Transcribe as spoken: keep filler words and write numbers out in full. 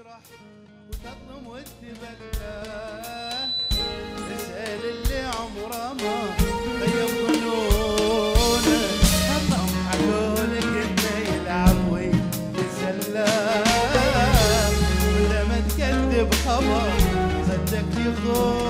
تجرح وتظلم وتتبلى، اسأل اللي عمره ما غير ظنونه، حطم عقولك انه يلعب ويتسلى، ولما تكذب خبر صدق يخون.